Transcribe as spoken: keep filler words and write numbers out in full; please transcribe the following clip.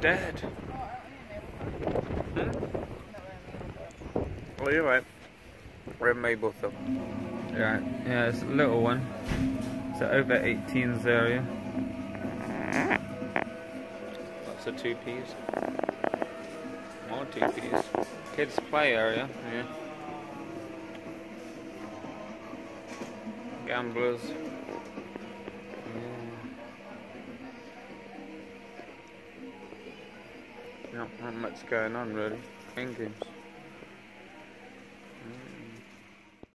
dead. Hmm? Oh, you're right. We're in Mablethorpe. Right. Yeah, it's a little one. It's an over eighteens area. Lots of two Ps. More two Ps. Kids play area. Yeah. Gamblers. Yeah. Not, not much going on really. End games.